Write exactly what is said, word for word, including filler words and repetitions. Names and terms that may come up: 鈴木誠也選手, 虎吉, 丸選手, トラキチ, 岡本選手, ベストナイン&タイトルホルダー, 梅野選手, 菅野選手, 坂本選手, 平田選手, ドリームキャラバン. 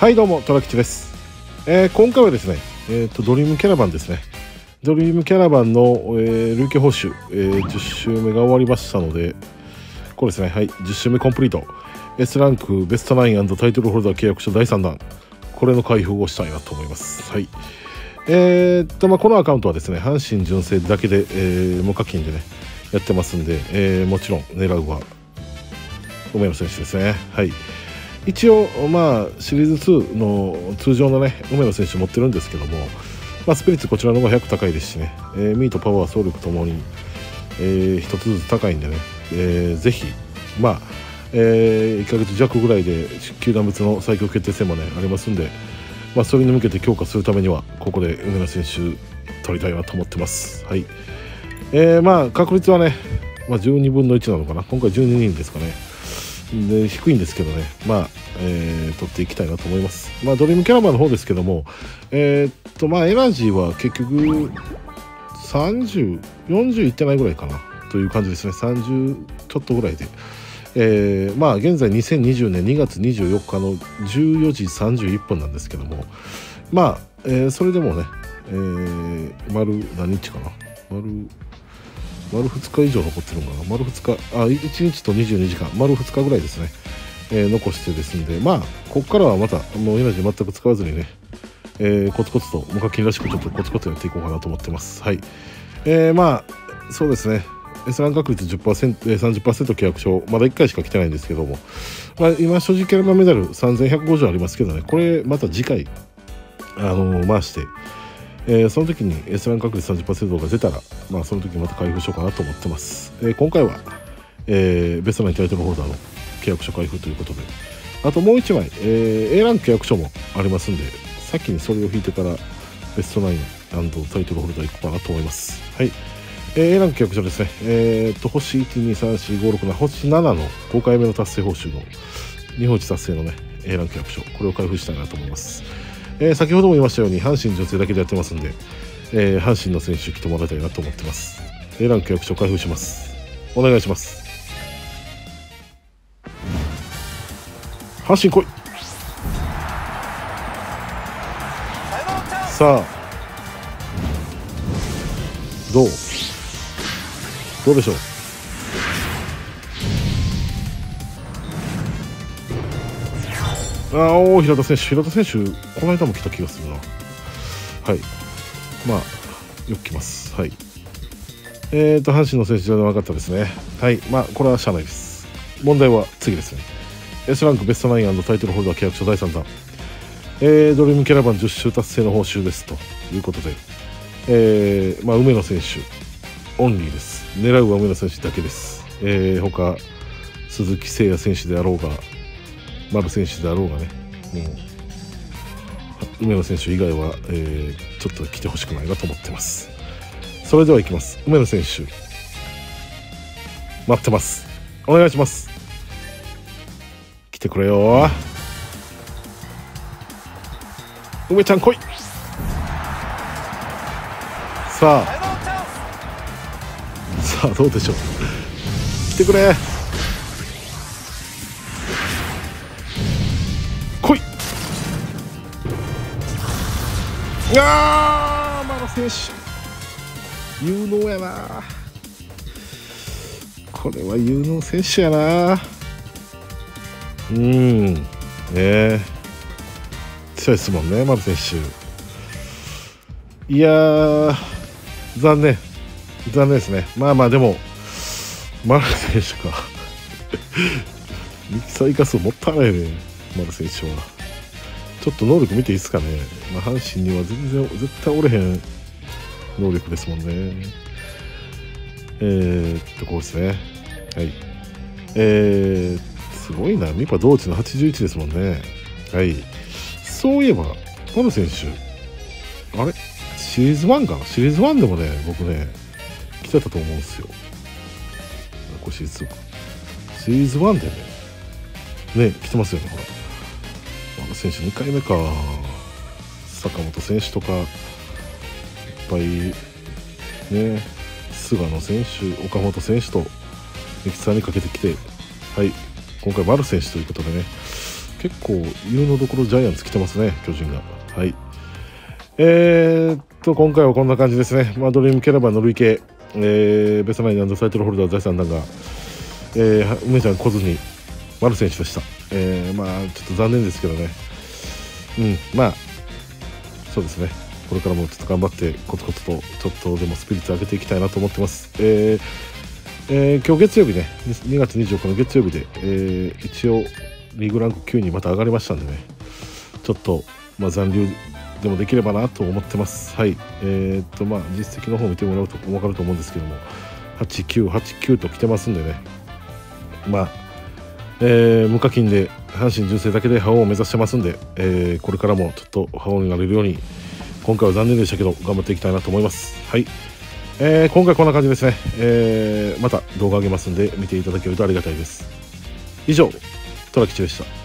はいどうも、トラキチです、えー、今回はですね、えー、とドリームキャラバンですね。ドリームキャラバンの、えー、累計報酬、えー、じゅっ周目が終わりましたので、これですね、はい、じゅっ周目コンプリート、 S ランクベストナイン&タイトルホルダー契約書だいさんだん、これの開封をしたいなと思います。はいえーとまあ、このアカウントはですね、阪神純正だけで、えー、無課金でねやってますんで、えー、もちろん狙うは梅野選手ですね。はい一応、まあ、シリーズツーの通常の、ね、梅野選手持ってるんですけども、まあ、スピリッツこちらの方がひゃく高いですしね、えー、ミート、パワー、総力ともに、えー、ひとつずつ高いんでね、えー、ぜひ、まあえー、いっかげつ弱ぐらいで球団別の最強決定戦も、ね、ありますんで、まあ、それに向けて強化するためにはここで梅野選手取りたいなと思ってます。はいえーまあ、確率はね、まあ、じゅうにぶんのいちなのかな、今回じゅうににんですかね。で低いんですけどね、まあ、えー、取っていきたいなと思います。まあ、ドリームキャラバンの方ですけども、えー、っと、まあ、エナジーは結局、さんじゅう、よんじゅういってないぐらいかな、という感じですね。さんじゅうちょっとぐらいで。えー、まあ、現在にせんにじゅうねんにがつにじゅうよっかのじゅうよじさんじゅういっぷんなんですけども、まあ、えー、それでもね、えー、丸何日かな。丸丸ふつか以上残ってるのかな、丸ふつか、あ、いちにちとにじゅうにじかん、丸ふつかぐらいですね、えー、残してですんで、まあ、ここからはまた、もうエナジー全く使わずにね、えー、コツコツと、無課金らしく、ちょっとコツコツやっていこうかなと思ってます。はい。えー、まあ、そうですね、S ラン確率 じゅっパーセント、さんじゅっパーセント 契約書、まだいっかいしか来てないんですけども、まあ、今、所持キャラバンメダルさんぜんひゃくごじゅうありますけどね、これ、また次回、あのー、回して、えー、その時に S ラン確率 さんじゅっパーセント が出たら、まあ、その時また開封しようかなと思ってます。えー、今回は、えー、ベストナインタイトルホルダーの契約書開封ということで、あともういちまい、えー、A ランク契約書もありますんで、先にそれを引いてからベストナインタイトルホルダーいこうかなと思います。はいえー、A ランク契約書ですね、えー、と星いち、に、さん、よん、ご、ろく、なな、星ななのごかいめの達成報酬の日本一達成の、ね、A ランク契約書、これを開封したいなと思います。えー、先ほども言いましたように阪神女性だけでやってますんで、えー、阪神の選手来てもらいたいなと思ってます。 A ランク契約書開封します。お願いします。阪神来い。さあどうどうでしょう。あお平田選手、平田選手、この間も来た気がするな。はい、まあ、よく来ます。はい、えーと、阪神の選手じゃなかったですね。はい、まあ、これはしゃあないです。問題は次ですね。S ランクベストナイン&タイトルホルダー契約書だいさんだん、えー、ドリームキャラバンじゅっ周達成の報酬ですということで、えー、まあ、梅野選手、オンリーです。狙うは梅野選手だけです。えー、他、鈴木誠也選手であろうが、丸選手であろうがね、もう梅野選手以外は、えー、ちょっと来てほしくないなと思ってます。それではいきます。梅野選手待ってます。お願いします。来てくれよ梅ちゃん来い。さあさあどうでしょう。来てくれあー、マロ選手有能やな。これは有能選手やな。うんねえ強いですもんね、マロ選手。いやー残念残念ですね。まあまあでもマロ選手かミキサー生かすのもったいないね。マロ選手はちょっと能力見ていいですかね。まあ、阪神には全然絶対折れへん能力ですもんね。えー、っとこうですね。はい。えー、すごいな。ミパ同値のはちじゅういちですもんね。はい。そういえばこの選手、あれシリーズワンかな。シリーズワンでもね、僕ね来てたと思うんですよ。これシリーズツーか。シリーズワンでね、ね来てますよね。ほら。選手にかいめか。坂本選手とかいっぱいね、菅野選手、岡本選手とミキサーにかけてきて、はい今回丸選手ということでね、結構色のどころジャイアンツ来てますね、巨人が。はい、えー、っと今回はこんな感じですね。まあ、ドリームキャラバンの累計、えー、ベストナイン&サイトルホルダー財産弾が、えー、梅ちゃん小津に丸選手でした。えー、まあちょっと残念ですけどね。うん、まあそうですね、これからもちょっと頑張ってコツコツとちょっとでもスピリッツ上げていきたいなと思ってます。えーえー、今日月曜日ね、にがつにじゅうよっかの月曜日で、えー、一応リーグランクきゅうにまた上がりましたんでね、ちょっと、まあ、残留でもできればなと思ってます。はい、えー、っとまあ実績の方見てもらうと分かると思うんですけども、はちきゅうはちきゅうと来てますんでね、まあ、えー、無課金で阪神純正だけで覇王を目指してますんで、えー、これからもちょっと覇王になれるように今回は残念でしたけど頑張っていきたいなと思います。はい、えー、今回こんな感じですね。えー、また動画上げますんで見ていただけるとありがたいです。以上、寅吉でした。